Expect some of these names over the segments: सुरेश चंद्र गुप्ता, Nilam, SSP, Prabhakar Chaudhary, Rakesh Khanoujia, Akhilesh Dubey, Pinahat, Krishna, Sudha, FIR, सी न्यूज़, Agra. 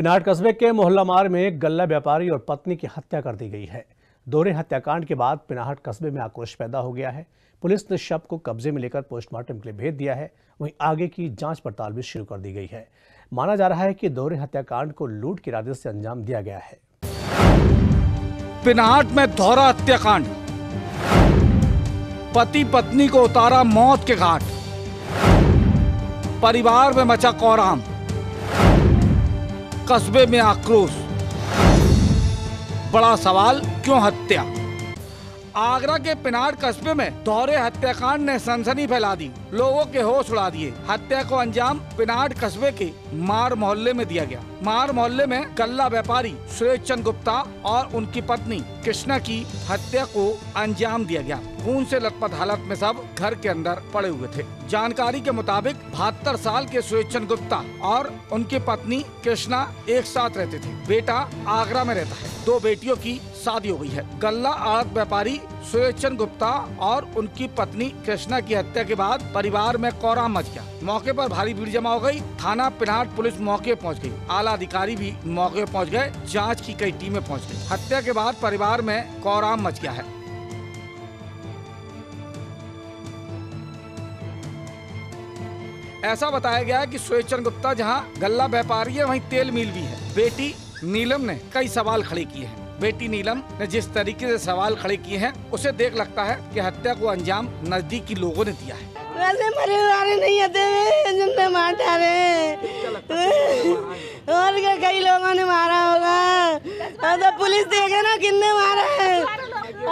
पिनाहट कस्बे के मोहल्लामार में गल्ला व्यापारी और पत्नी की हत्या कर दी गई है। दोहरे हत्याकांड के बाद पिनाहट कस्बे में आक्रोश पैदा हो गया है। पुलिस ने शव को कब्जे में लेकर पोस्टमार्टम के लिए भेज दिया है। वहीं आगे की जांच पड़ताल भी शुरू कर दी गई है। माना जा रहा है कि दोहरे हत्याकांड को लूट के इरादे से अंजाम दिया गया है। पिनाहट में दोहरा हत्याकांड, पति पत्नी को उतारा मौत के घाट, परिवार में मचा कोहराम, कस्बे में आक्रोश। बड़ा सवाल, क्यों हत्या? आगरा के पिनाहट कस्बे में दोहरे हत्याकांड ने सनसनी फैला दी, लोगों के होश उड़ा दिए। हत्या को अंजाम पिनाहट कस्बे के मार मोहल्ले में दिया गया। मार मोहल्ले में गल्ला व्यापारी सुरेश चंद्र गुप्ता और उनकी पत्नी कृष्णा की हत्या को अंजाम दिया गया। खून से लथपथ हालत में सब घर के अंदर पड़े हुए थे। जानकारी के मुताबिक 72 साल के सुरेश चंद्र गुप्ता और उनकी पत्नी कृष्णा एक साथ रहते थे। बेटा आगरा में रहता है, 2 बेटियों की शादी हो गई है। गल्ला आड़त व्यापारी सुरेश चंद्र गुप्ता और उनकी पत्नी कृष्णा की हत्या के बाद परिवार में कोहराम मच गया। मौके पर भारी भीड़ जमा हो गई। थाना पिनाहट पुलिस मौके पहुंच गई, आला अधिकारी भी मौके पहुंच गए, जांच की कई टीमें पहुंच गई। हत्या के बाद परिवार में कोहराम मच गया है। ऐसा बताया गया है कि सुरेश चंद्र गुप्ता जहां गल्ला व्यापारी है, वहीं तेल मिल भी है। बेटी नीलम ने कई सवाल खड़े किए हैं। बेटी नीलम ने जिस तरीके से सवाल खड़े किए हैं, उसे देख लगता है कि हत्या को अंजाम नजदीकी लोगों ने दिया है। वैसे मरे वाले नहीं आते, जिनने मारा और कई लोगों ने मारा होगा। तो पुलिस देखे ना किसने मारा है।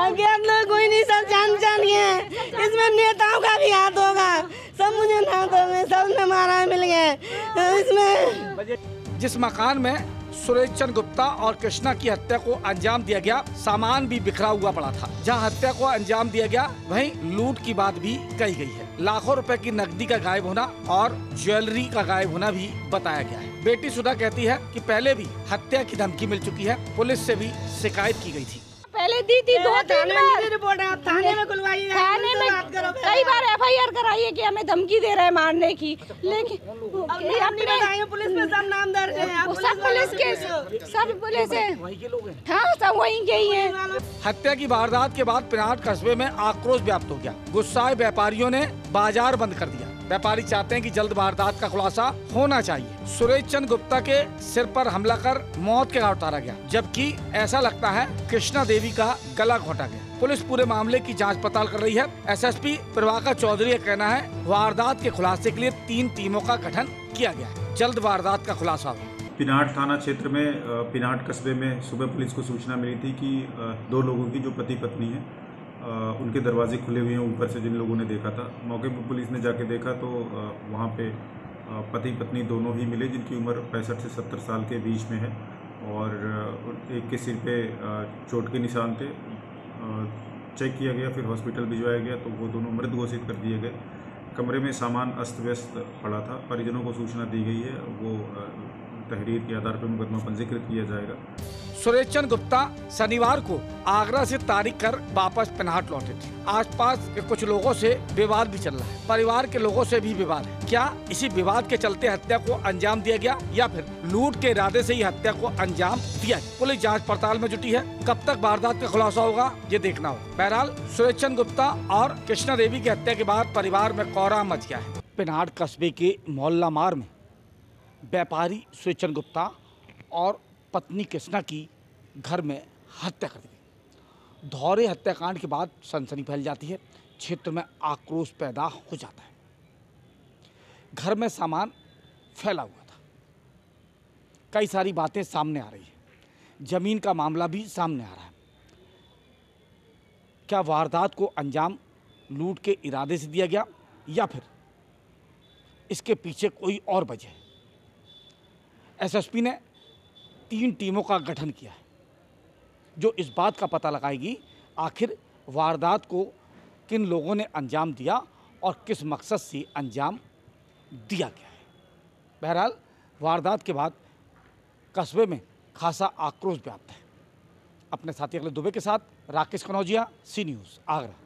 अज्ञात लोग कोई नहीं, सब जान गए हैं। इसमें नेताओं का भी हाथ होगा। सब मुझे ना तो सबने मारा मिल गए। इसमें जिस मकान में सुरेश चंद्र गुप्ता और कृष्णा की हत्या को अंजाम दिया गया, सामान भी बिखरा हुआ पड़ा था। जहां हत्या को अंजाम दिया गया, वहीं लूट की बात भी कही गई है। लाखों रुपए की नकदी का गायब होना और ज्वेलरी का गायब होना भी बताया गया है। बेटी सुधा कहती है कि पहले भी हत्या की धमकी मिल चुकी है, पुलिस से भी शिकायत की गई थी। पहले दी थी, 2-3 बार रिपोर्ट थाने में खुलवाई है, थाने में कई बार FIR कराई है कि हमें धमकी दे रहे हैं मारने की। लेकिन पुलिस में सब नाम दर्ज है, सब पुलिस के हाँ, सब वहीं के ही है। हत्या की वारदात के बाद पिनाहट कस्बे में आक्रोश व्याप्त हो गया। गुस्साए व्यापारियों ने बाजार बंद कर दिया। व्यापारी चाहते हैं कि जल्द वारदात का खुलासा होना चाहिए। सुरेश चंद्र गुप्ता के सिर पर हमला कर मौत के घाट उतारा गया, जबकि ऐसा लगता है कृष्णा देवी का गला घोंटा गया। पुलिस पूरे मामले की जांच पड़ताल कर रही है। SSP प्रभाकर चौधरी का कहना है, वारदात के खुलासे के लिए 3 टीमों का गठन किया गया है, जल्द वारदात का खुलासा हो। पिनाहट थाना क्षेत्र में पिनाहट कस्बे में सुबह पुलिस को सूचना मिली थी कि 2 लोगों की जो पति पत्नी है, उनके दरवाजे खुले हुए हैं ऊपर से, जिन लोगों ने देखा था। मौके पर पुलिस ने जाके देखा तो वहाँ पे पति पत्नी दोनों ही मिले, जिनकी उम्र 65 से 70 साल के बीच में है। और एक के सिर पे चोट के निशान थे। चेक किया गया, फिर हॉस्पिटल भिजवाया गया तो वो दोनों मृत घोषित कर दिए गए। कमरे में सामान अस्त व्यस्त पड़ा था। परिजनों को सूचना दी गई है, वो तहरीर के आधार पर मुकदमा पंजीकृत किया जाएगा। सुरेश चंद्र गुप्ता शनिवार को आगरा से तारीख कर वापस पिनाहट लौटे थे। आसपास के कुछ लोगों से विवाद भी चल रहा है, परिवार के लोगों से भी विवाद है। क्या इसी विवाद के चलते हत्या को अंजाम दिया गया या फिर लूट के इरादे से ही हत्या को अंजाम दिया? पुलिस जांच पड़ताल में जुटी है। कब तक वारदात का खुलासा होगा, ये देखना होगा। बहरहाल सुरेश चंद्र गुप्ता और कृष्णा देवी की हत्या के बाद परिवार में कोहराम मच गया है। पिनाहट कस्बे के मोहल्ला मार में व्यापारी सुरेश चंद्र गुप्ता और पत्नी कृष्णा की घर में हत्या कर दी गई। दोहरे हत्याकांड के बाद सनसनी फैल जाती है, क्षेत्र में आक्रोश पैदा हो जाता है। घर में सामान फैला हुआ था, कई सारी बातें सामने आ रही है। जमीन का मामला भी सामने आ रहा है। क्या वारदात को अंजाम लूट के इरादे से दिया गया या फिर इसके पीछे कोई और वजह है? SSP ने 3 टीमों का गठन किया है, जो इस बात का पता लगाएगी आखिर वारदात को किन लोगों ने अंजाम दिया और किस मकसद से अंजाम दिया गया है। बहरहाल वारदात के बाद कस्बे में खासा आक्रोश व्याप्त है। अपने साथी अखिलेश दुबे के साथ राकेश खनौजिया, C न्यूज़, आगरा।